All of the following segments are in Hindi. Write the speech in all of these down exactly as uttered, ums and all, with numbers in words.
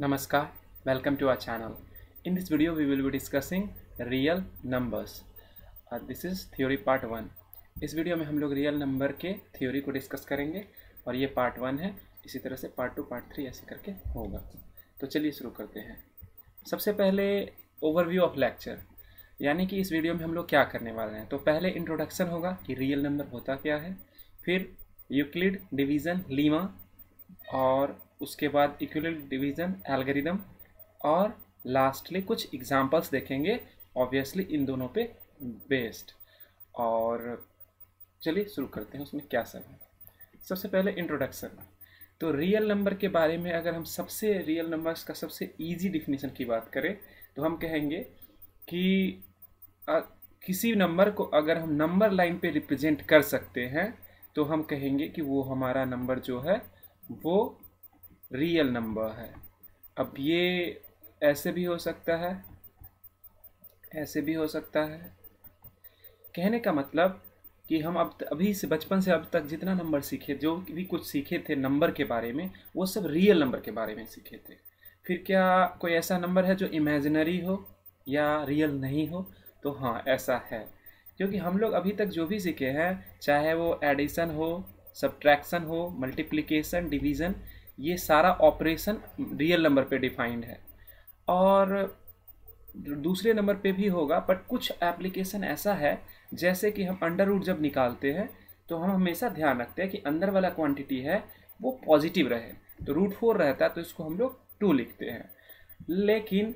Namaskar, welcome to our channel. In this video we will be discussing real numbers. Uh, this is theory part one. इस वीडियो में हम लोग रियल नंबर के थ्योरी को डिस्कस करेंगे और ये पार्ट वन है. इसी तरह से पार्ट टू पार्ट थ्री ऐसे करके होगा. तो चलिए शुरू करते हैं. सबसे पहले ओवरव्यू ऑफ लेक्चर, यानी कि इस वीडियो में हम लोग क्या करने वाले हैं. तो पहले इंट्रोडक्शन होगा कि रियल नंबर होता क्या है, फिर यूक्लिड डिवीज़न लीमा और उसके बाद यूक्लिड डिवीज़न एल्गोरिदम और लास्टली कुछ एग्जांपल्स देखेंगे, ऑब्वियसली इन दोनों पे बेस्ड. और चलिए शुरू करते हैं उसमें क्या सब है. सबसे पहले इंट्रोडक्शन. तो रियल नंबर के बारे में अगर हम सबसे रियल नंबर्स का सबसे इजी डिफिनीशन की बात करें तो हम कहेंगे कि आ, किसी नंबर को अगर हम नंबर लाइन पे रिप्रेजेंट कर सकते हैं तो हम कहेंगे कि वो हमारा नंबर जो है वो रियल नंबर है. अब ये ऐसे भी हो सकता है, ऐसे भी हो सकता है. कहने का मतलब कि हम अब अभी से बचपन से अब तक जितना नंबर सीखे, जो भी कुछ सीखे थे नंबर के बारे में, वो सब रियल नंबर के बारे में सीखे थे. फिर क्या कोई ऐसा नंबर है जो इमेजिनरी हो या रियल नहीं हो? तो हाँ, ऐसा है, क्योंकि हम लोग अभी तक जो भी सीखे हैं, चाहे वो एडिशन हो, सब्ट्रैक्शन हो, मल्टीप्लिकेशन, डिवीज़न, ये सारा ऑपरेशन रियल नंबर पे डिफाइंड है. और दूसरे नंबर पे भी होगा, बट कुछ एप्लीकेशन ऐसा है जैसे कि हम अंडर रूट जब निकालते हैं तो हम हमेशा ध्यान रखते हैं कि अंदर वाला क्वांटिटी है वो पॉजिटिव रहे. तो रूट फोर रहता है तो इसको हम लोग टू लिखते हैं. लेकिन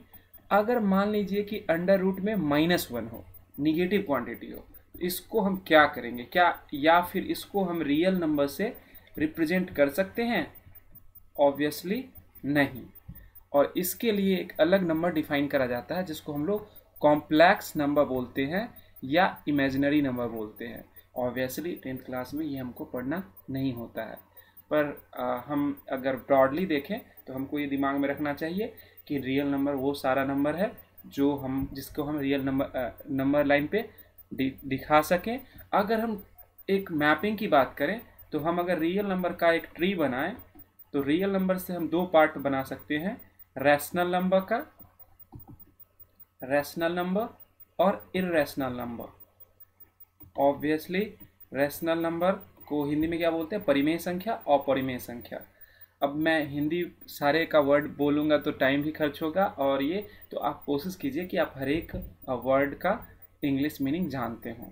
अगर मान लीजिए कि अंडर रूट में माइनस वन हो, निगेटिव क्वांटिटी हो, तो इसको हम क्या करेंगे? क्या या फिर इसको हम रियल नंबर से रिप्रेजेंट कर सकते हैं? ऑब्वियसली नहीं. और इसके लिए एक अलग नंबर डिफाइन करा जाता है जिसको हम लोग कॉम्प्लेक्स नंबर बोलते हैं या इमेजिनरी नंबर बोलते हैं. ऑब्वियसली टेंथ क्लास में ये हमको पढ़ना नहीं होता है, पर आ, हम अगर ब्रॉडली देखें तो हमको ये दिमाग में रखना चाहिए कि रियल नंबर वो सारा नंबर है जो हम जिसको हम रियल नंबर नंबर लाइन पे दि, दिखा सकें. अगर हम एक मैपिंग की बात करें तो हम अगर रियल नंबर का एक ट्री बनाएं तो रियल नंबर से हम दो पार्ट बना सकते हैं, रैशनल नंबर का रैशनल नंबर और irrational number. Obviously rational number को हिंदी में क्या बोलते हैं? परिमेय संख्या. और परिमेय संख्या, अब मैं हिंदी सारे का वर्ड बोलूँगा तो टाइम भी खर्च होगा, और ये तो आप कोशिश कीजिए कि आप हर एक वर्ड का इंग्लिश मीनिंग जानते हों.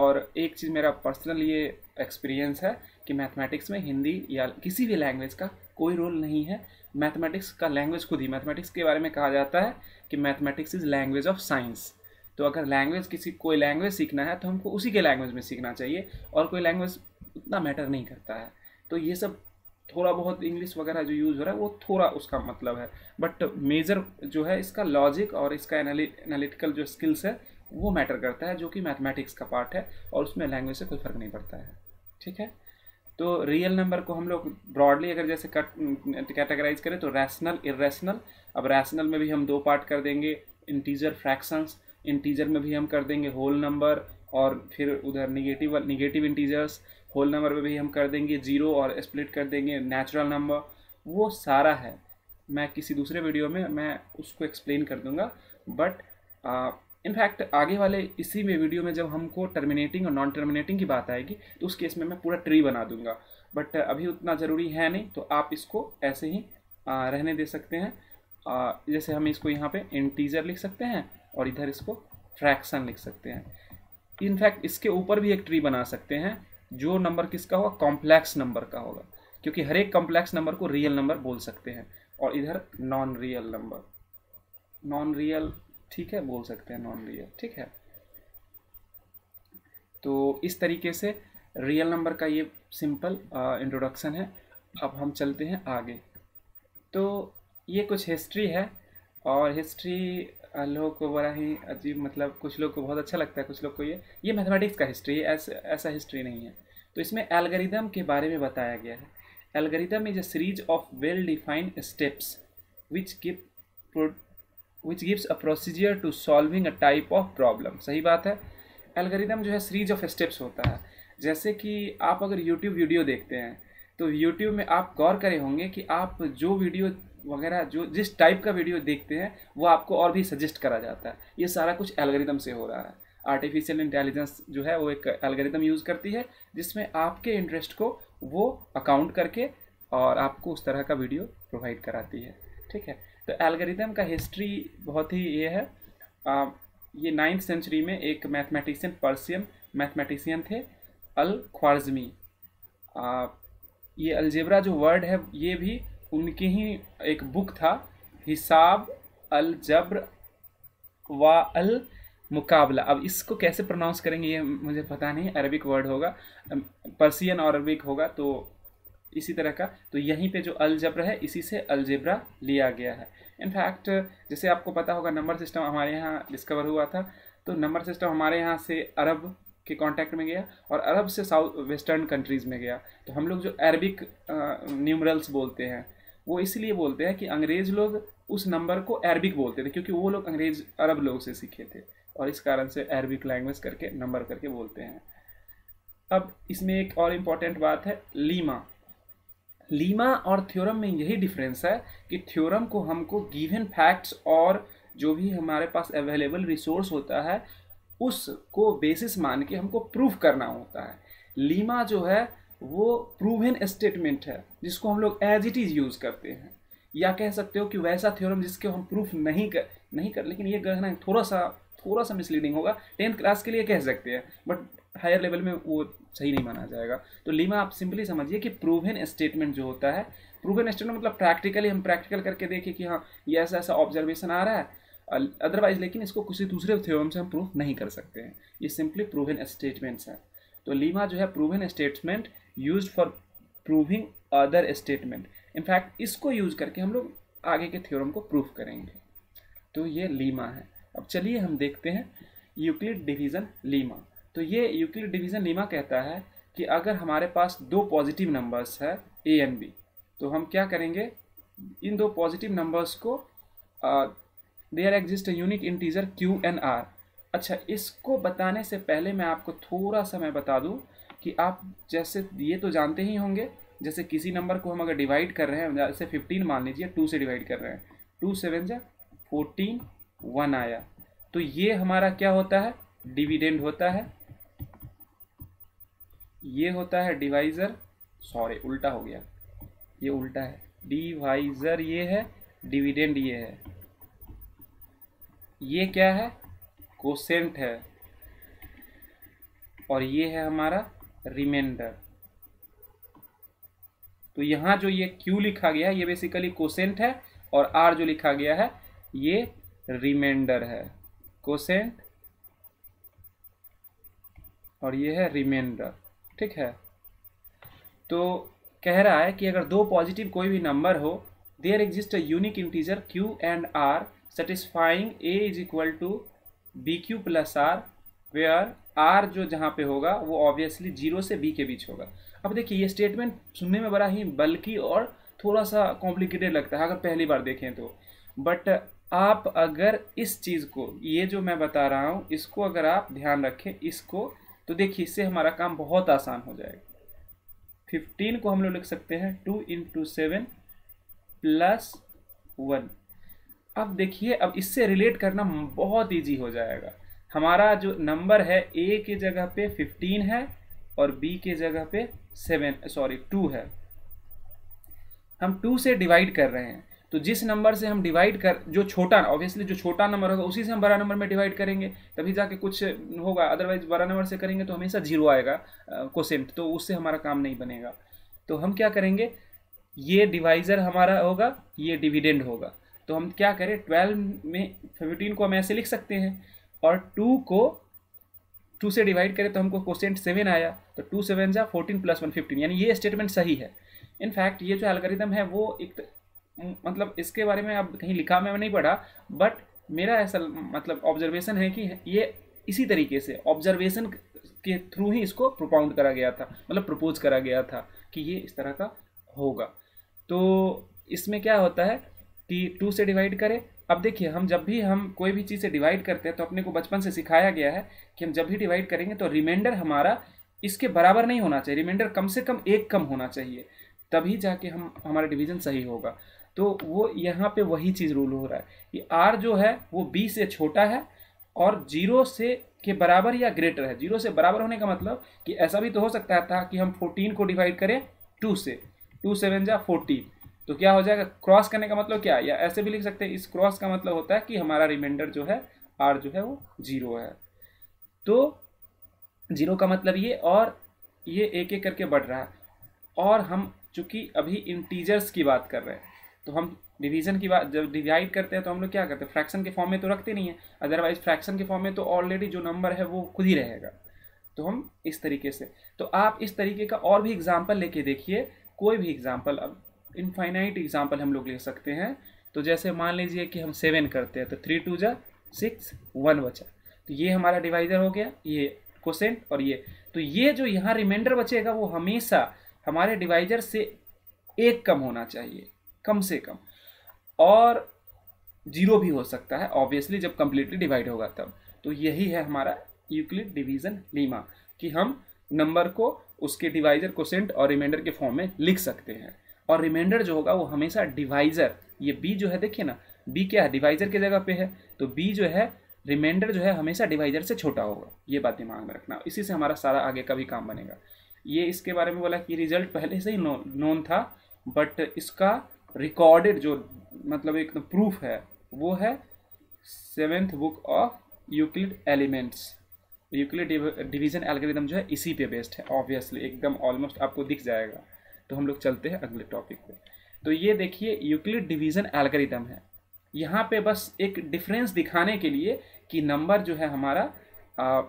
और एक चीज़ मेरा पर्सनल ये एक्सपीरियंस है कि मैथमेटिक्स में हिंदी या किसी भी लैंग्वेज का कोई रोल नहीं है. मैथमेटिक्स का लैंग्वेज खुद ही, मैथमेटिक्स के बारे में कहा जाता है कि mathematics is language of science. तो अगर लैंग्वेज किसी कोई लैंग्वेज सीखना है तो हमको उसी के लैंग्वेज में सीखना चाहिए, और कोई लैंग्वेज उतना मैटर नहीं करता है. तो ये सब थोड़ा बहुत इंग्लिश वगैरह जो यूज़ हो रहा है वो थोड़ा उसका मतलब है, बट मेजर जो है इसका लॉजिक और इसका एनालिटिकल जो स्किल्स है वो मैटर करता है, जो कि मैथमेटिक्स का पार्ट है और उसमें लैंग्वेज से कोई फ़र्क नहीं पड़ता है. ठीक है, तो रियल नंबर को हम लोग ब्रॉडली अगर जैसे कट कैटेगराइज करें तो रैशनल, इररेशनल. अब रैशनल में भी हम दो पार्ट कर देंगे, इंटीजर, फ्रैक्शंस. इंटीजर में भी हम कर देंगे होल नंबर, और फिर उधर negative negative integers. Whole number में भी हम कर देंगे जीरो और स्प्लिट कर देंगे नेचुरल नंबर. वो सारा है, मैं किसी दूसरे वीडियो में मैं उसको एक्सप्लेन कर दूँगा. बट इनफैक्ट आगे वाले इसी में वीडियो में जब हमको टर्मिनेटिंग और नॉन टर्मिनेटिंग की बात आएगी तो उस केस में मैं पूरा ट्री बना दूंगा, बट अभी उतना ज़रूरी है नहीं. तो आप इसको ऐसे ही आ, रहने दे सकते हैं. आ, जैसे हम इसको यहाँ पे इंटीजर लिख सकते हैं और इधर इसको फ्रैक्शन लिख सकते हैं. इनफैक्ट इसके ऊपर भी एक ट्री बना सकते हैं जो नंबर किसका होगा? कॉम्प्लेक्स नंबर का होगा, क्योंकि हर एक कॉम्प्लेक्स नंबर को रियल नंबर बोल सकते हैं. और इधर non real number, non real, ठीक है, बोल सकते हैं नॉन रियल. ठीक है, तो इस तरीके से रियल नंबर का ये सिंपल इंट्रोडक्शन है. अब हम चलते हैं आगे. तो ये कुछ हिस्ट्री है, और हिस्ट्री लोगों को बड़ा ही अजीब, मतलब कुछ लोग को बहुत अच्छा लगता है, कुछ लोग को ये ये मैथमेटिक्स का हिस्ट्री है, ऐसा ऐसा हिस्ट्री नहीं है. तो इसमें एल्गोरिदम के बारे में बताया गया है. Algorithm is a series of well defined steps which give which gives a procedure to solving a type of problem. सही बात है. एल्गोरिदम जो है सीरीज ऑफ स्टेप्स होता है. जैसे कि आप अगर यूट्यूब वीडियो देखते हैं तो यूट्यूब में आप गौर करे होंगे कि आप जो वीडियो वगैरह जो जिस टाइप का वीडियो देखते हैं वो आपको और भी सजेस्ट करा जाता है। ये सारा कुछ एल्गोरिदम से हो रहा है। आर्टिफिशियल इंटेलिजेंस जो है वो एक एल्गोरिदम यूज़ करती है जिसमें आपके इंटरेस्ट को वो अकाउंट करके और आपको उस तरह का वीडियो प्रोवाइड कराती है। ठीक है, तो एल्गोरिदम का हिस्ट्री बहुत ही ये है, आ, ये नाइन्थ सेंचुरी में एक मैथमेटिशियन पर्सियन मैथमेटिशियन थे अल ख्वारिज़मी। ये अलजेब्रा जो वर्ड है ये भी उनकी ही एक बुक था, हिसाब अल जब्र वाल मुकाबला। अब इसको कैसे प्रोनाउंस करेंगे ये मुझे पता नहीं, अरबिक वर्ड होगा, पर्सियन और अरबिक होगा तो इसी तरह का। तो यहीं पे जो अलजब्र है इसी से अलजेब्रा लिया गया है। इनफैक्ट जैसे आपको पता होगा नंबर सिस्टम हमारे यहाँ डिस्कवर हुआ था, तो नंबर सिस्टम हमारे यहाँ से अरब के कांटेक्ट में गया और अरब से साउथ वेस्टर्न कंट्रीज़ में गया। तो हम लोग जो अरबिक न्यूमरल्स बोलते हैं वो इसलिए बोलते हैं कि अंग्रेज़ लोग उस नंबर को अरबिक बोलते थे क्योंकि वो लोग अंग्रेज़ अरब लोग से सीखे थे और इस कारण से अरबिक लैंग्वेज करके नंबर करके बोलते हैं। अब इसमें एक और इम्पॉर्टेंट बात है, लीमा। लीमा और थ्योरम में यही डिफरेंस है कि थ्योरम को हमको गिवन फैक्ट्स और जो भी हमारे पास अवेलेबल रिसोर्स होता है उसको बेसिस मान के हमको प्रूव करना होता है। लीमा जो है वो प्रूवन स्टेटमेंट है जिसको हम लोग एज इट इज़ यूज़ करते हैं, या कह सकते हो कि वैसा थ्योरम जिसके हम प्रूफ नहीं कर नहीं कर लेकिन ये कहना थोड़ा सा थोड़ा सा मिसलीडिंग होगा, टेंथ क्लास के लिए कह सकते हैं बट हायर लेवल में वो सही नहीं माना जाएगा। तो लीमा आप सिंपली समझिए कि प्रूवन स्टेटमेंट जो होता है, प्रूवन स्टेटमेंट मतलब प्रैक्टिकली हम प्रैक्टिकल करके देखें कि हाँ ये ऐसा ऐसा ऑब्जर्वेशन आ रहा है, अदरवाइज लेकिन इसको किसी दूसरे थ्योरम से हम प्रूफ नहीं कर सकते हैं। ये सिंपली प्रूवन स्टेटमेंट्स है। तो लीमा जो है proven statement used for proving other statement. In fact इसको यूज करके हम लोग आगे के थ्योरम को प्रूफ करेंगे। तो ये लीमा है। अब चलिए हम देखते हैं यूक्लिड डिवीज़न लीमा। तो ये यूक्लिड डिवीज़न लीमा कहता है कि अगर हमारे पास दो पॉजिटिव नंबर्स है ए एंड बी, तो हम क्या करेंगे, इन दो पॉजिटिव नंबर्स को आ, there exist unique integer q and r. अच्छा, इसको बताने से पहले मैं आपको थोड़ा सा मैं बता दूं कि आप जैसे ये तो जानते ही होंगे, जैसे किसी नंबर को हम अगर डिवाइड कर रहे हैं, जैसे फिफ्टीन मान लीजिए टू से डिवाइड कर रहे हैं, टू सेवन जा फोर्टीन वन आया, तो ये हमारा क्या होता है, डिविडेंड होता है। ये होता है डिवाइज़र, सॉरी उल्टा हो गया, ये उल्टा है, डिवाइज़र ये है, डिविडेंड ये है, ये क्या है, कोसेंट है, और ये है हमारा रिमाइंडर। तो यहाँ जो ये Q लिखा गया है ये बेसिकली कोसेंट है और R जो लिखा गया है ये रिमाइंडर है, कोसेंट और ये है रिमाइंडर। ठीक है, तो कह रहा है कि अगर दो पॉजिटिव कोई भी नंबर हो, there exist a unique integer Q and R satisfying a is equal to b q plus r, where r जो जहाँ पे होगा वो ऑब्वियसली जीरो से b के बीच होगा। अब देखिए ये स्टेटमेंट सुनने में बड़ा ही बल्कि और थोड़ा सा कॉम्प्लिकेटेड लगता है अगर पहली बार देखें तो, बट आप अगर इस चीज़ को, ये जो मैं बता रहा हूँ इसको अगर आप ध्यान रखें इसको, तो देखिए इससे हमारा काम बहुत आसान हो जाएगा। फिफ्टीन को हम लोग लिख सकते हैं two into seven plus one. अब देखिए अब इससे रिलेट करना बहुत इजी हो जाएगा। हमारा जो नंबर है ए के जगह पे फिफ्टीन है और बी के जगह पे सेवन सॉरी टू है, हम टू से डिवाइड कर रहे हैं, तो जिस नंबर से हम डिवाइड कर, जो छोटा ऑब्वियसली जो छोटा नंबर होगा उसी से हम बड़ा नंबर में डिवाइड करेंगे तभी जाके कुछ होगा, अदरवाइज बड़ा नंबर से करेंगे तो हमेशा जीरो आएगा कोसेंट, तो उससे हमारा काम नहीं बनेगा। तो हम क्या करेंगे, ये डिवाइज़र हमारा होगा, ये डिविडेंड होगा, तो हम क्या करें, ट्वेल्व में फिफ्टीन को हम ऐसे लिख सकते हैं और टू को टू से डिवाइड करें तो हमको कोसेंट सेवन आया, तो टू सेवन जा फोर्टीन प्लस वन फिफ्टीन, यानी ये स्टेटमेंट सही है। इनफैक्ट ये जो एल्गोरिदम है वो एक मतलब इसके बारे में अब कहीं लिखा मैं नहीं पढ़ा, बट मेरा ऐसा मतलब ऑब्जर्वेशन है कि ये इसी तरीके से ऑब्जर्वेशन के थ्रू ही इसको प्रोपाउंड करा गया था, मतलब प्रपोज करा गया था कि ये इस तरह का होगा। तो इसमें क्या होता है कि टू से डिवाइड करें। अब देखिए हम जब भी हम कोई भी चीज़ से डिवाइड करते हैं तो अपने को बचपन से सिखाया गया है कि हम जब भी डिवाइड करेंगे तो रिमाइंडर हमारा इसके बराबर नहीं होना चाहिए, रिमाइंडर कम से कम एक कम होना चाहिए, तभी जाके हम हमारा डिवीज़न सही होगा। तो वो यहाँ पे वही चीज़ रूल हो रहा है कि आर जो है वो बी से छोटा है और जीरो से के बराबर या ग्रेटर है। जीरो से बराबर होने का मतलब कि ऐसा भी तो हो सकता था कि हम फोर्टीन को डिवाइड करें टू से, टू सेवन जा फोर्टीन, तो क्या हो जाएगा, क्रॉस करने का मतलब क्या, या ऐसे भी लिख सकते हैं, इस क्रॉस का मतलब होता है कि हमारा रिमाइंडर जो है आर जो है वो जीरो है। तो जीरो का मतलब ये, और ये एक एक करके बढ़ रहा है, और हम चूँकि अभी इंटीजर्स की बात कर रहे हैं तो हम डिवीज़न की बात, जब डिवाइड करते हैं तो हम लोग क्या करते हैं, फ्रैक्शन के फॉर्म में तो रखते नहीं है, अदरवाइज फ्रैक्शन के फॉर्म में तो ऑलरेडी जो नंबर है वो खुद ही रहेगा। तो हम इस तरीके से, तो आप इस तरीके का और भी एग्जाम्पल लेके देखिए, कोई भी एग्जाम्पल, अब इनफाइनाइट एग्जाम्पल हम लोग ले सकते हैं। तो जैसे मान लीजिए कि हम सेवन करते हैं तो थ्री टू जा सिक्स, वन बचा, तो ये हमारा डिवाइजर हो गया, ये क्वोशेंट और ये, तो ये जो यहाँ रिमाइंडर बचेगा वो हमेशा हमारे डिवाइजर से एक कम होना चाहिए, कम से कम, और जीरो भी हो सकता है ऑब्वियसली जब कम्प्लीटली डिवाइड होगा तब। तो यही है हमारा यूक्लिड डिवीज़न लीमा, कि हम नंबर को उसके डिवाइजर, क्वोशेंट और रिमाइंडर के फॉर्म में लिख सकते हैं, और रिमाइंडर जो होगा वो हमेशा डिवाइजर, ये बी जो है, देखिए ना बी क्या है, डिवाइजर की जगह पे है, तो बी जो है रिमाइंडर जो है हमेशा डिवाइजर से छोटा होगा, ये बात दिमाग में रखना, इसी से हमारा सारा आगे का भी काम बनेगा। ये इसके बारे में बोला कि रिजल्ट पहले से ही नो, नोन था, बट इसका रिकॉर्डेड जो मतलब एक प्रूफ है वो है seventh book of Euclid elements, Euclid division algorithm जो है इसी पे बेस्ड है, ऑब्वियसली एकदम ऑलमोस्ट आपको दिख जाएगा। तो हम लोग चलते हैं अगले टॉपिक पे। तो ये देखिए यूक्लिड डिवीजन एल्गोरिदम है, यहाँ पे बस एक डिफरेंस दिखाने के लिए कि नंबर जो है हमारा आ,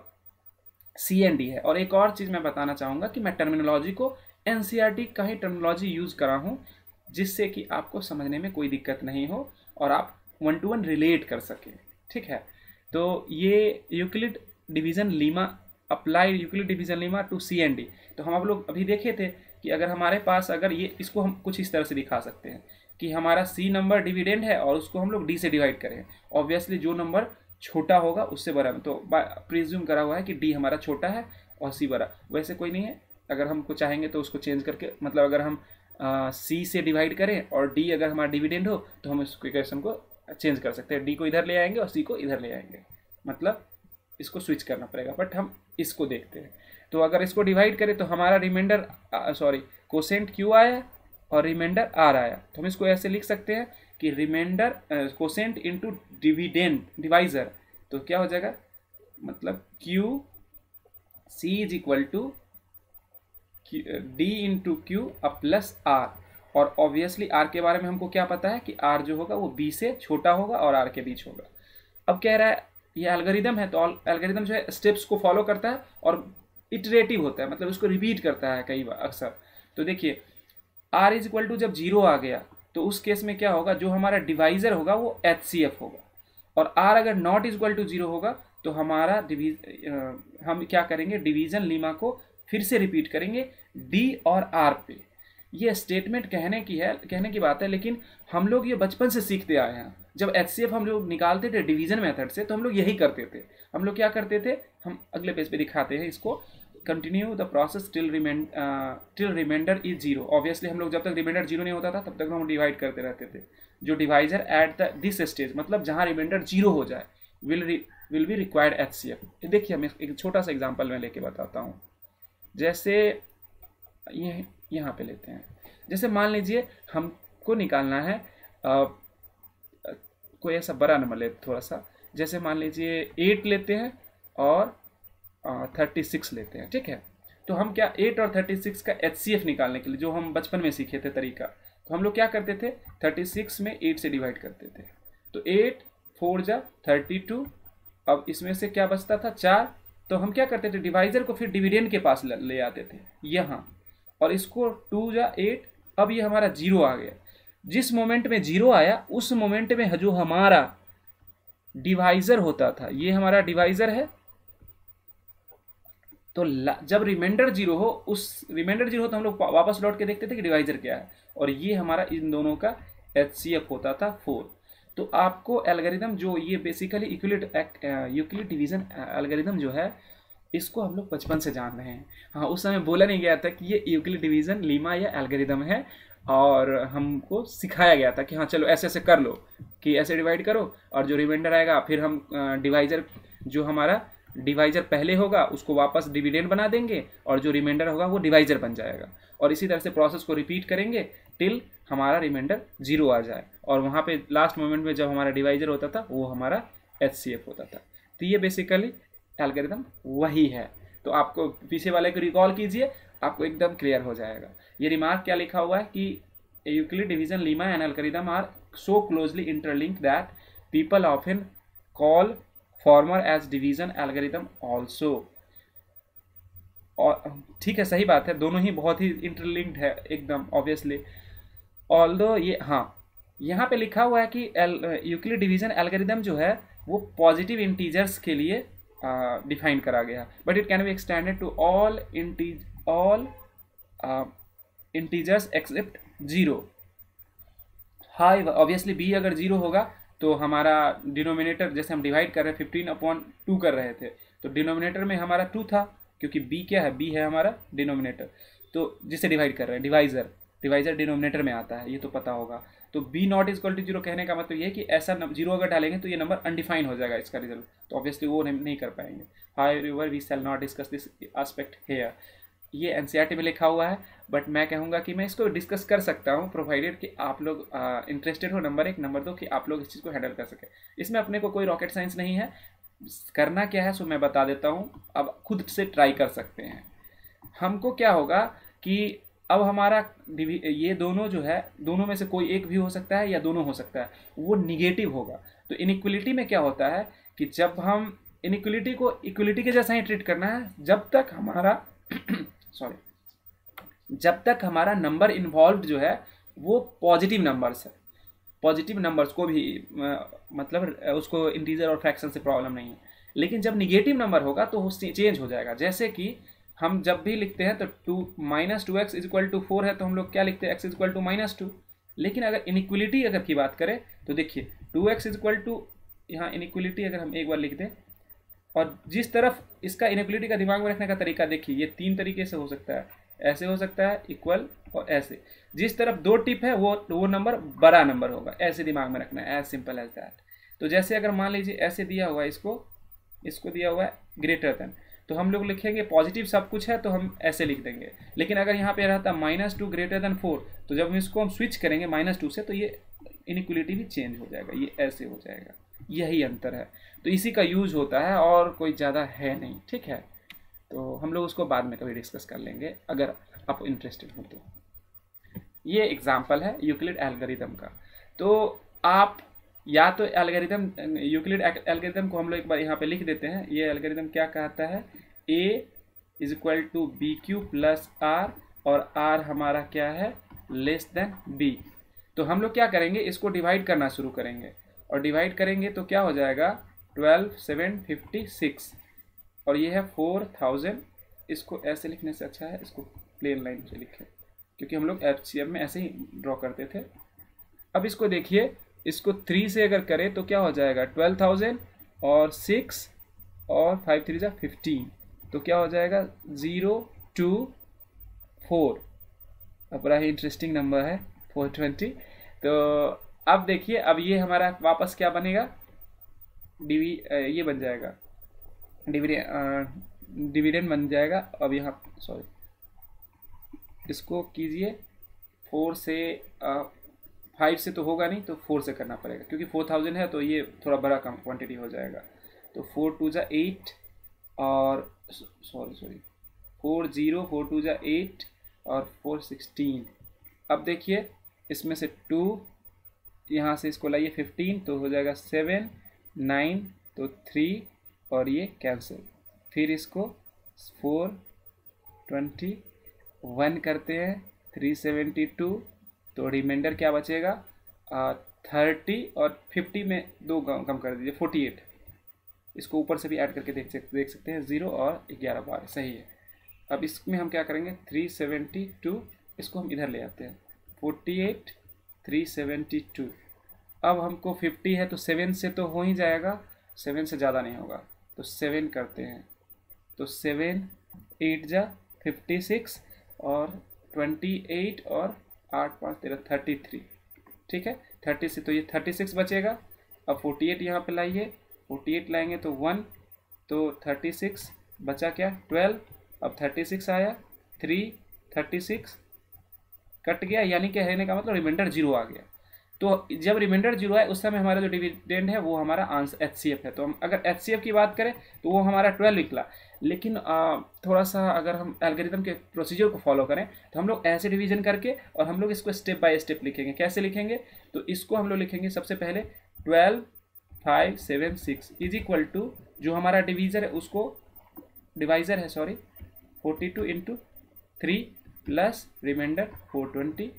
सी एन डी है। और एक और चीज़ मैं बताना चाहूँगा कि मैं टर्मिनोलॉजी को एन सी आर टी का ही टर्मिनोलॉजी यूज़ करा हूँ, जिससे कि आपको समझने में कोई दिक्कत नहीं हो और आप वन टू वन रिलेट कर सकें, ठीक है। तो ये Euclid division lemma apply, Euclid division lemma to c and d, तो हम आप लोग अभी देखे थे कि अगर हमारे पास, अगर ये, इसको हम कुछ इस तरह से दिखा सकते हैं कि हमारा C नंबर डिविडेंड है और उसको हम लोग D से डिवाइड करें, ऑब्वियसली जो नंबर छोटा होगा उससे बड़ा, तो प्रिज्यूम करा हुआ है कि D हमारा छोटा है और C बड़ा, वैसे कोई नहीं है, अगर हमको चाहेंगे तो उसको चेंज करके, मतलब अगर हम आ, C से डिवाइड करें और D अगर हमारा डिविडेंड हो तो हम इसको इक्वेशन को चेंज कर सकते हैं, D को इधर ले आएंगे और C को इधर ले आएंगे, मतलब इसको स्विच करना पड़ेगा, बट हम इसको देखते हैं। तो अगर इसको डिवाइड करें तो हमारा रिमाइंडर, सॉरी कोसेंट क्यू आया और रिमाइंडर आर आया, तो हम इसको ऐसे लिख सकते हैं कि remainder quotient into dividend divisor, तो क्या हो जाएगा, मतलब q c is equal to d into q अब प्लस आर, और ऑब्वियसली आर के बारे में हमको क्या पता है कि आर जो होगा वो बी से छोटा होगा और आर के बीच होगा। अब कह रहा है ये एल्गोरिदम है, तो एल्गोरिदम जो है स्टेप्स को फॉलो करता है और इटरेटिव होता है, मतलब उसको रिपीट करता है कई बार अक्सर। तो देखिए आर इज इक्वल टू जब जीरो आ गया तो उस केस में क्या होगा, जो हमारा डिवाइजर होगा वो एच सी एफ होगा, और आर अगर not is equal to zero होगा तो हमारा डिवीज हम क्या करेंगे, डिवीज़न लीमा को फिर से रिपीट करेंगे डी और आर पे। ये स्टेटमेंट कहने की है, कहने की बात है, लेकिन हम लोग ये बचपन से सीखते आए हैं। जब एच सी एफ हम लोग निकालते थे डिवीज़न मेथड से तो हम लोग यही करते थे, हम लोग क्या करते थे, हम अगले पेज पे दिखाते हैं इसको, continue the process till till remainder is zero. Obviously हम लोग जब तक रिमाइंडर जीरो नहीं होता था तब तक हम डिवाइड करते रहते थे, जो divisor at the this stage, मतलब जहाँ रिमाइंडर जीरो हो जाए, will will be required H C F. देखिए हम एक छोटा सा एग्जाम्पल मैं लेके बताता हूँ, जैसे ये यहाँ पे लेते हैं, जैसे मान लीजिए हमको निकालना है आ, कोई ऐसा बड़ा नंबर ले, थोड़ा सा, जैसे मान लीजिए एट लेते हैं और थर्टी सिक्स लेते हैं, ठीक है। तो हम क्या एट और थर्टी सिक्स का एच सी एफ निकालने के लिए, जो हम बचपन में सीखे थे तरीका, तो हम लोग क्या करते थे, थर्टी सिक्स में एट से डिवाइड करते थे, तो एट फोर जा थर्टी टू, अब इसमें से क्या बचता था, चार, तो हम क्या करते थे, डिवाइजर को फिर डिविडेंड के पास ले आते थे यहाँ, और इसको टू या एट, अब ये हमारा जीरो आ गया। जिस मोमेंट में जीरो आया उस मोमेंट में जो हमारा डिवाइजर होता था, ये हमारा डिवाइजर है, तो जब रिमाइंडर जीरो हो, उस रिमाइंडर जीरो हो तो हम लोग वापस लौट के देखते थे कि डिवाइजर क्या है, और ये हमारा इन दोनों का एच सी एफ होता था फोर। तो आपको एल्गोरिदम जो ये basically Euclid Euclid division algorithm जो है, इसको हम लोग बचपन से जान रहे हैं। हाँ, उस समय बोला नहीं गया था कि ये यूक्लिड डिवीज़न लीमा या एल्गोरिदम है, और हमको सिखाया गया था कि हाँ चलो ऐसे ऐसे कर लो, कि ऐसे डिवाइड करो और जो रिमाइंडर आएगा फिर हम डिवाइजर जो हमारा डिवाइजर पहले होगा उसको वापस डिविडेंड बना देंगे और जो रिमाइंडर होगा वो डिवाइजर बन जाएगा, और इसी तरह से प्रोसेस को रिपीट करेंगे टिल हमारा रिमाइंडर जीरो आ जाए, और वहाँ पे लास्ट मोमेंट में जब हमारा डिवाइजर होता था वो हमारा एच सी एफ होता था। तो ये बेसिकली एल्गोरिथम वही है। तो आपको पीछे वाले को रिकॉल कीजिए, आपको एकदम क्लियर हो जाएगा। ये रिमार्क क्या लिखा हुआ है कि Euclid division lemma and algorithm are so closely interlinked that people often call former as division algorithm also. और ठीक है, सही बात है, दोनों ही बहुत ही इंटरलिंक्ड है एकदम ऑब्वियसली। ऑल्दो ये हाँ यहाँ पे लिखा हुआ है कि यूक्लिड डिवीजन एल्गोरिथम जो है वो पॉजिटिव इंटीजर्स के लिए डिफाइन uh, करा गया, but it can be extended to all integer all integers except zero. हाई ऑब्वियसली बी अगर जीरो होगा तो हमारा डिनोमिनेटर, जैसे हम डिवाइड कर रहे हैं फिफ्टीन अपॉन टू कर रहे थे, तो डिनोमिनेटर में हमारा टू था क्योंकि b क्या है, b है हमारा डिनोमिनेटर, तो जिसे डिवाइड कर रहे हैं डिवाइजर, डिवाइजर डिनोमिनेटर में आता है, ये तो पता होगा। तो b not is equal to zero कहने का मतलब ये है कि ऐसा जीरो अगर डालेंगे तो ये नंबर अनडिफाइंड हो जाएगा इसका रिजल्ट, तो ऑब्वियसली वो नहीं कर पाएंगे। However we shall not discuss this aspect here. ये एनसीईआरटी में लिखा हुआ है, बट मैं कहूँगा कि मैं इसको डिस्कस कर सकता हूँ प्रोवाइडेड कि आप लोग इंटरेस्टेड हो, नंबर एक। नंबर दो कि आप लोग इस चीज़ को हैंडल कर सकें। इसमें अपने को कोई रॉकेट साइंस नहीं है, करना क्या है सो मैं बता देता हूँ, अब खुद से ट्राई कर सकते हैं। हमको क्या होगा कि अब हमारा ये दोनों जो है, दोनों में से कोई एक भी हो सकता है या दोनों हो सकता है, वो निगेटिव होगा। तो इनइक्वलिटी में क्या होता है कि जब हम इनइक्वलिटी को इक्वलिटी के जैसा ही ट्रीट करना है, जब तक हमारा सॉरी जब तक हमारा नंबर इन्वॉल्व जो है वो पॉजिटिव नंबर्स है। पॉजिटिव नंबर्स को भी मतलब उसको इंटीजर और फ्रैक्शन से प्रॉब्लम नहीं है, लेकिन जब निगेटिव नंबर होगा तो वो चेंज हो जाएगा। जैसे कि हम जब भी लिखते हैं तो two minus two x is equal to four है तो हम लोग क्या लिखते हैं, x is equal to minus two. लेकिन अगर इनइक्वलिटी अगर की बात करें तो देखिए two x is equal to, यहाँ इनइक्वलिटी अगर हम एक बार लिख दें, और जिस तरफ इसका इनइक्वलिटी का दिमाग में रखने का तरीका देखिए, ये तीन तरीके से हो सकता है, ऐसे हो सकता है इक्वल, और ऐसे जिस तरफ दो टिप है वो वो नंबर बड़ा नंबर होगा, ऐसे दिमाग में रखना है, एज सिंपल एज दैट। तो जैसे अगर मान लीजिए ऐसे दिया हुआ है, इसको इसको दिया हुआ है ग्रेटर दैन, तो हम लोग लिखेंगे पॉजिटिव सब कुछ है तो हम ऐसे लिख देंगे। लेकिन अगर यहाँ पे रहता minus two greater than four, तो जब इसको हम स्विच करेंगे माइनस टू से तो ये इनइक्वलिटी भी चेंज हो जाएगा, ये ऐसे हो जाएगा। यही अंतर है, तो इसी का यूज होता है और कोई ज़्यादा है नहीं। ठीक है, तो हम लोग उसको बाद में कभी डिस्कस कर लेंगे अगर आप इंटरेस्टेड हो तो। ये एग्जाम्पल है यूक्लिड एल्गोरिथम का। तो आप या तो एल्गोरिथम यूक्लिड एल्गोरिथम को हम लोग एक बार यहाँ पे लिख देते हैं। ये एल्गोरिथम क्या कहता है, a is equal to b q plus r, और आर हमारा क्या है, लेस देन बी। तो हम लोग क्या करेंगे, इसको डिवाइड करना शुरू करेंगे, और डिवाइड करेंगे तो क्या हो जाएगा, ट्वेल्व सेवन फिफ्टी सिक्स, और ये है फोर थाउजेंड। इसको ऐसे लिखने से अच्छा है इसको प्लेन लाइन से लिखें, क्योंकि हम लोग एच सी एम में ऐसे ही ड्रॉ करते थे। अब इसको देखिए, इसको थ्री से अगर करें तो क्या हो जाएगा, ट्वेल्व थाउजेंड और सिक्स और फाइव थ्री जा फिफ्टीन, तो क्या हो जाएगा ज़ीरो टू फोर। अब बड़ा ही इंटरेस्टिंग नंबर है फोर ट्वेंटी। तो अब देखिए, अब ये हमारा वापस क्या बनेगा, डिवी ये बन जाएगा डिविडेंड डिविडेंड बन जाएगा। अब यहाँ सॉरी इसको कीजिए, फोर से फाइव से तो होगा नहीं तो फोर से करना पड़ेगा, क्योंकि फोर थाउजेंड है तो ये थोड़ा बड़ा कम क्वांटिटी हो जाएगा। तो फोर टू जा एट और sorry sorry four zero four two जा एट और फोर सिक्सटीन। अब देखिए इसमें से टू, यहाँ से इसको लाइए फिफ्टीन, तो हो जाएगा सेवन नाइन तो थ्री, और ये कैंसिल। फिर इसको फोर ट्वेंटी वन करते हैं, थ्री सेवेंटी टू, तो रिमाइंडर क्या बचेगा, थर्टी और फिफ्टी में दो कम कर दीजिए फोर्टी एट। इसको ऊपर से भी ऐड करके देख सकते देख सकते हैं, ज़ीरो और ग्यारह बार सही है। अब इसमें हम क्या करेंगे, थ्री सेवेंटी टू इसको हम इधर ले आते हैं, forty eight three seventy two. अब हमको फिफ्टी है तो सेवन से तो हो ही जाएगा, सेवन से ज़्यादा नहीं होगा, तो सेवन करते हैं, तो सेवन एट जा फिफ्टी सिक्स और ट्वेंटी एट और आठ पाँच तेरह थर्टी थ्री ठीक है थर्टी से तो ये थर्टी सिक्स बचेगा। अब फोर्टी एट यहाँ पर लाइए, फोर्टी एट लाएंगे तो वन, तो थर्टी सिक्स बचा क्या ट्वेल्व। अब थर्टी सिक्स आया थ्री, थर्टी सिक्स कट गया यानी कि रहने का मतलब रिमाइंडर जीरो आ गया। तो जब रिमाइंडर जीरो है उस समय हमारा जो डिविडेंड है वो हमारा आंसर एच सी एफ है। तो हम अगर एच सी एफ की बात करें तो वो हमारा ट्वेल्व निकला। लेकिन आ, थोड़ा सा अगर हम एल्गोरिथम के प्रोसीजर को फॉलो करें तो हम लोग ऐसे डिवीजन करके और हम लोग इसको स्टेप बाय स्टेप लिखेंगे। कैसे लिखेंगे तो इसको हम लोग लिखेंगे सबसे पहले twelve five seven six is equal to जो हमारा डिवीजर है उसको डिवाइजर है sorry forty two into three plus remainder four twenty.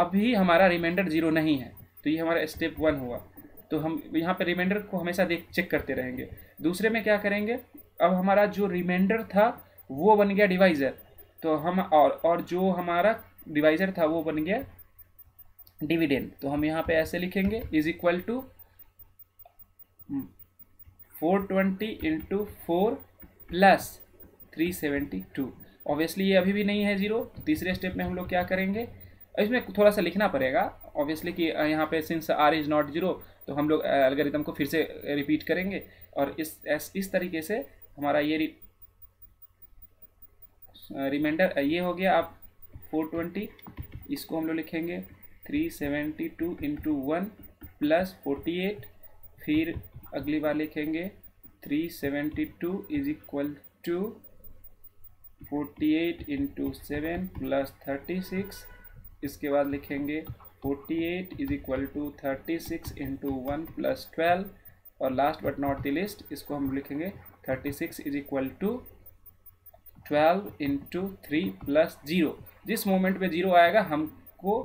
अभी हमारा रिमाइंडर जीरो नहीं है तो ये हमारा स्टेप वन हुआ। तो हम यहाँ पे रिमाइंडर को हमेशा देख चेक करते रहेंगे। दूसरे में क्या करेंगे, अब हमारा जो रिमाइंडर था वो बन गया डिवाइज़र तो हम और और जो हमारा डिवाइज़र था वो बन गया डिविडेंड। तो हम यहाँ पे ऐसे लिखेंगे is equal to four twenty into four plus three seventy two. Obviously ये अभी भी नहीं है जीरो। तीसरे स्टेप में हम लोग क्या करेंगे, इसमें थोड़ा सा लिखना पड़ेगा ऑब्वियसली कि यहाँ पे since are is not zero तो हम लोग एल्गोरिथम को फिर से रिपीट करेंगे और इस इस तरीके से हमारा ये रिमाइंडर ये हो गया। आप फोर ट्वेंटी इसको हम लोग लिखेंगे three seventy two into one plus forty eight, फिर अगली बार लिखेंगे three seventy two is equal to forty eight into seven plus thirty six, इसके बाद लिखेंगे forty eight is equal to thirty six into one plus twelve और last but not the least इसको हम लिखेंगे thirty six is equal to twelve into three plus zero. जिस मोमेंट पे जीरो आएगा हमको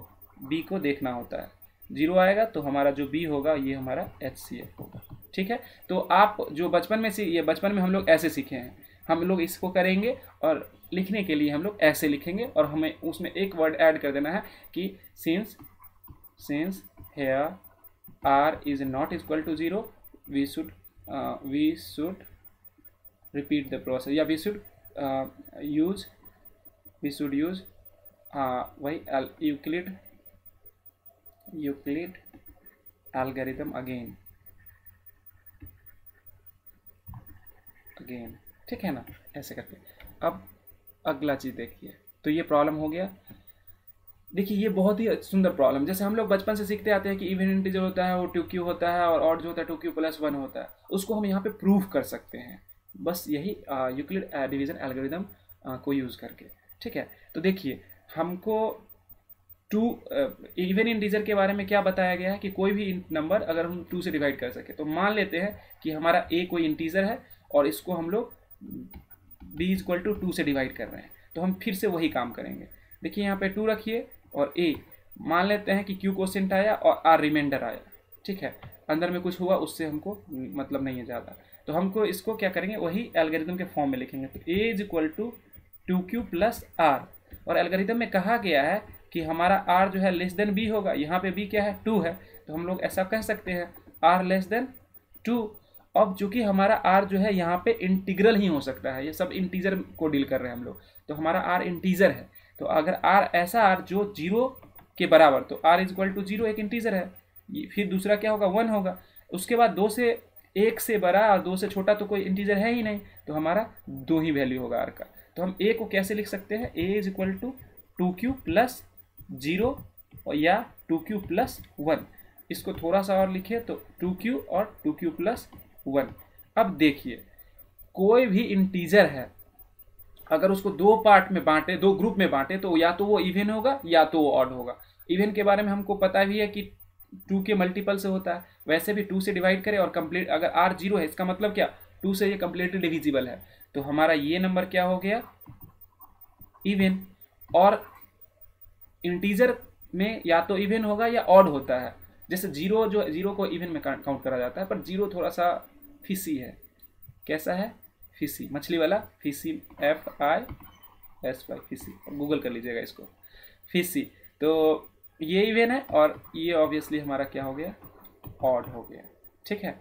बी को देखना होता है, जीरो आएगा तो हमारा जो बी होगा ये हमारा एच सी एफ होगा। ठीक है, तो आप जो बचपन में सी ये बचपन में हम लोग ऐसे सीखे हैं, हम लोग इसको करेंगे और लिखने के लिए हम लोग ऐसे लिखेंगे और हमें उसमें एक वर्ड ऐड कर देना है कि since since here are is not equal to zero we should we should repeat the process या we should use we should use वही Euclid Euclid algorithm again again ठीक है ना, ऐसे करके। अब अगला चीज़ देखिए, तो ये प्रॉब्लम हो गया। देखिए ये बहुत ही सुंदर प्रॉब्लम, जैसे हम लोग बचपन से सीखते आते हैं कि इवन इंटीजर होता है वो टू क्यू होता है और ऑड जो होता है टू क्यू प्लस वन होता है, उसको हम यहाँ पे प्रूफ कर सकते हैं बस यही यूक्लिड डिवीजन एल्गोरिदम को यूज़ करके। ठीक है, तो देखिए हमको टू इवन इंटीजर के बारे में क्या बताया गया है कि कोई भी नंबर अगर हम टू से डिवाइड कर सके, तो मान लेते हैं कि हमारा ए कोई इंटीजर है और इसको हम लोग b इक्वल टू टू से डिवाइड कर रहे हैं, तो हम फिर से वही काम करेंगे। देखिए यहाँ पे टू रखिए और a मान लेते हैं कि q कोसेंट आया और r रिमाइंडर आया। ठीक है, अंदर में कुछ हुआ उससे हमको मतलब नहीं है ज़्यादा, तो हमको इसको क्या करेंगे वही एल्गोरिथम के फॉर्म में लिखेंगे। तो a is equal to two q plus r और एल्गोरिथम में कहा गया है कि हमारा r जो है लेस देन b होगा। यहाँ पे b क्या है टू है, तो हम लोग ऐसा कह सकते हैं r लेस देन टू। अब चूँकि हमारा R जो है यहाँ पे इंटीग्रल ही हो सकता है, ये सब इंटीजर को डील कर रहे हैं हम लोग, तो हमारा R इंटीजर है। तो अगर R ऐसा R जो जीरो के बराबर, तो R is equal to zero एक इंटीजर है, फिर दूसरा क्या होगा वन होगा, उसके बाद दो से एक से बड़ा और दो से छोटा तो कोई इंटीजर है ही नहीं, तो हमारा दो ही वैल्यू होगा R का। तो हम A को कैसे लिख सकते हैं, A is equal to two q plus zero या टू क्यू प्लस वन। इसको थोड़ा सा और लिखे तो टू क्यू और टू क्यू प्लस वन। अब देखिए कोई भी इंटीजर है अगर उसको दो पार्ट में बांटे, दो ग्रुप में बांटे, तो या तो वो इवन होगा या तो वो ऑड होगा। इवन के बारे में हमको पता भी है कि टू के मल्टीपल से होता है, वैसे भी टू से डिवाइड करें और कंप्लीट अगर आर जीरो है इसका मतलब क्या टू से ये कंप्लीटली डिविजिबल है, तो हमारा ये नंबर क्या हो गया इवन। और इंटीजर में या तो इवन होगा या ऑड होता है, जैसे जीरो जो जीरो को इवन में काउंट करा जाता है, पर जीरो थोड़ा सा फिसी है। कैसा है फिसी, मछली वाला fishy, F I S Y fishy, Google कर लीजिएगा इसको फिसी। तो ये इवन है और ये ऑब्वियसली हमारा क्या हो गया ऑड हो गया। ठीक है,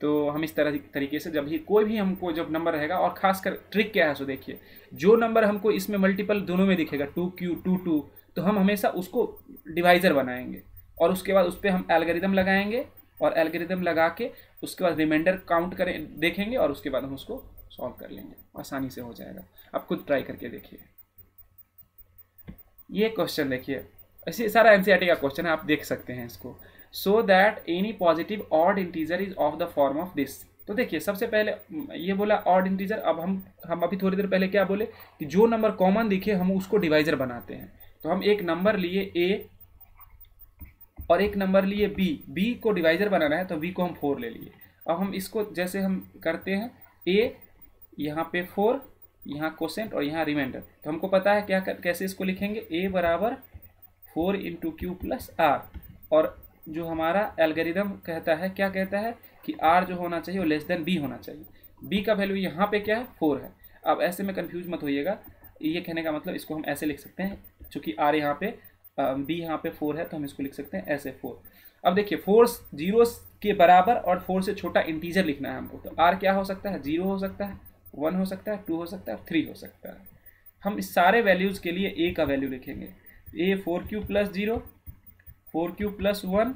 तो हम इस तरह तरीके से जब भी कोई भी हमको जब नंबर रहेगा, और खासकर ट्रिक क्या है सो देखिए जो नंबर हमको इसमें मल्टीपल दोनों में दिखेगा टू क्यू टू टू तो हम हमेशा उसको डिवाइज़र बनाएंगे और उसके बाद उस पर हम एल्गोरिदम लगाएंगे और एल्गोरिदम लगा के उसके बाद रिमाइंडर काउंट करें देखेंगे और उसके बाद हम उसको सॉल्व कर लेंगे, आसानी से हो जाएगा। आप खुद ट्राई करके देखिए। ये क्वेश्चन देखिए, ऐसे सारा एनसीईआरटी का क्वेश्चन है, आप देख सकते हैं इसको। So that any positive odd integer is of the form of this. तो देखिए सबसे पहले ये बोला ऑड इंटीजर, अब हम हम अभी थोड़ी देर पहले क्या बोले कि जो नंबर कॉमन दिखे हम उसको डिवाइजर बनाते हैं। तो हम एक नंबर लिए ए और एक नंबर लिए बी, बी को डिवाइजर बनाना है तो बी को हम फोर ले लिए। अब हम इसको जैसे हम करते हैं ए यहाँ पे फोर, यहाँ कोसेंट और यहाँ रिमाइंडर, तो हमको पता है क्या कैसे इसको लिखेंगे, ए बराबर four into q plus r. और जो हमारा एल्गोरिदम कहता है, क्या कहता है कि आर जो होना चाहिए वो लेस देन बी होना चाहिए, बी का वैल्यू यहाँ पे क्या है फोर है। अब ऐसे में कंफ्यूज मत होइएगा, ये कहने का मतलब इसको हम ऐसे लिख सकते हैं, चूँकि आर यहाँ पे बी यहाँ पे फोर है तो हम इसको लिख सकते हैं ऐसे फोर। अब देखिए फोर जीरो के बराबर और फोर से छोटा इंटीजर लिखना है हमको, तो आर क्या हो सकता है, जीरो हो सकता है, वन हो सकता है, टू हो सकता है, थ्री हो सकता है। हम इस सारे वैल्यूज़ के लिए ए का वैल्यू लिखेंगे, a four q plus zero, four q plus one,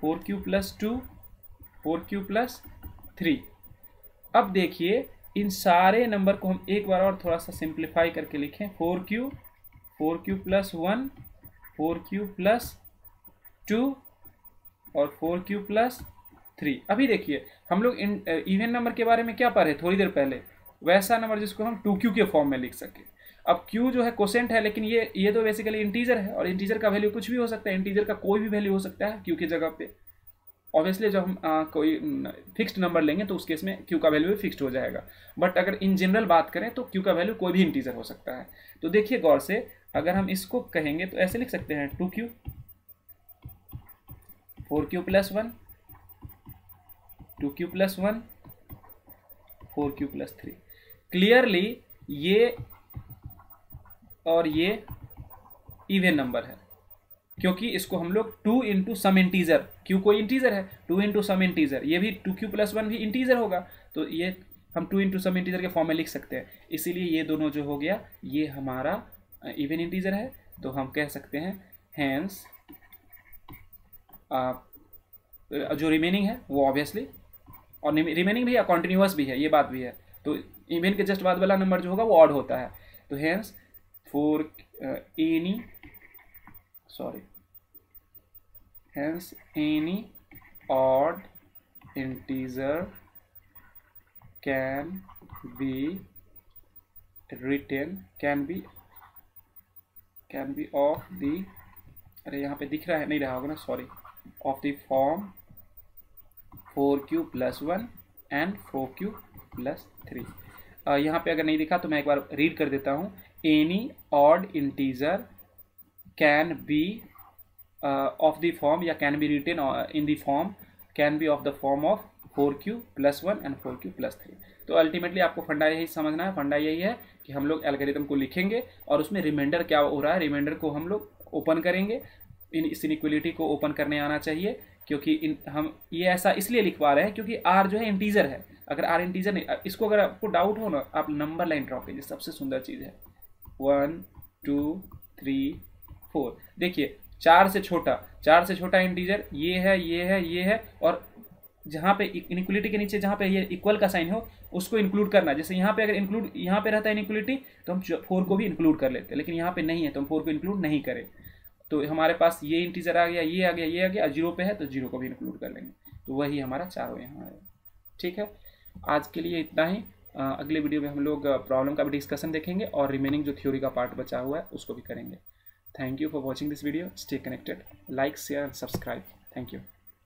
four q plus two, four q plus three. अब देखिए इन सारे नंबर को हम एक बार और थोड़ा सा सिंप्लीफाई करके लिखें, four q, four q plus one, four q plus two और फोर क्यू प्लस थ्री। अभी देखिए हम लोग इन इवन नंबर के बारे में क्या पढ़े थोड़ी देर पहले, वैसा नंबर जिसको हम टू क्यू के फॉर्म में लिख सकें। अब Q जो है कोसेंट है, लेकिन ये ये तो बेसिकली इंटीजर है और इंटीजर का वैल्यू कुछ भी हो सकता है, इंटीजर का कोई भी वैल्यू हो सकता है Q की जगह पे। ऑब्वियसली जब हम आ, कोई फिक्स्ड नंबर लेंगे तो उस केस में Q का वैल्यू भी फिक्स्ड हो जाएगा, बट अगर इन जनरल बात करें तो Q का वैल्यू कोई भी इंटीजर हो सकता है। तो देखिए गौर से, अगर हम इसको कहेंगे तो ऐसे लिख सकते हैं, two q, four q plus one, two q plus one, four q plus three. Clearly ये और ये इवन नंबर है क्योंकि इसको हम लोग two into some integer, Q कोई इंटीजर है, टू इंटू सम इंटीजर, ये भी टू क्यू प्लस वन भी इंटीजर होगा तो ये हम टू इंटू सम इंटीजर के फॉर्म में लिख सकते हैं। इसीलिए ये दोनों जो हो गया ये हमारा इवन इंटीजर है, तो हम कह सकते हैं हैंस जो रिमेनिंग है वो ऑब्वियसली, और रिमेनिंग भी है कॉन्टिन्यूस भी है, ये बात भी है, तो इवन के जस्ट बाद वाला नंबर जो होगा वो ऑड होता है। तो hence four any sorry hence any odd integer can be written can be can be of the, अरे यहाँ पे दिख रहा है नहीं रहा होगा ना, sorry, of the form four q plus one and four q plus three. यहाँ पे अगर नहीं दिखा तो मैं एक बार रीड कर देता हूँ, any odd integer can be of the form या can be written in the form can be of the form of four q plus one and four q plus three. तो अल्टीमेटली आपको फंडा यही समझना है, फंडा यही है कि हम लोग एल्गोरिथम को लिखेंगे और उसमें रिमाइंडर क्या हो रहा है, रिमाइंडर को हम लोग ओपन करेंगे, इन इस इनइक्वलिटी को ओपन करने आना चाहिए, क्योंकि इन हम ये ऐसा इसलिए लिखवा रहे हैं क्योंकि आर जो है इंटीजर है। अगर आर इंटीजर नहीं, इसको अगर आपको डाउट हो ना आप नंबर लाइन ड्रॉ कीजिए, सबसे सुंदर चीज़ है, वन टू थ्री फोर, देखिए चार से छोटा, चार से छोटा इंटीजर ये है ये है ये है, और जहाँ पे इनइक्वलिटी के नीचे जहाँ पे ये इक्वल का साइन हो उसको इंक्लूड करना, जैसे यहाँ पे अगर इंक्लूड यहाँ पे रहता है इनइक्वलिटी तो हम फोर को भी इंक्लूड कर लेते हैं, लेकिन यहाँ पे नहीं है तो हम फोर को इंक्लूड नहीं करें, तो हमारे पास ये इंटीजर आ गया ये आ गया ये आ गया, जीरो पे है तो जीरो को भी इंक्लूड कर लेंगे, तो वही हमारा चारों यहाँ आएगा। ठीक है, आज के लिए इतना ही, अगले वीडियो में हम लोग प्रॉब्लम का भी डिस्कशन देखेंगे और रिमेनिंग जो थ्योरी का पार्ट बचा हुआ है उसको भी करेंगे। Thank you for watching this video, stay connected, like share and subscribe, thank you.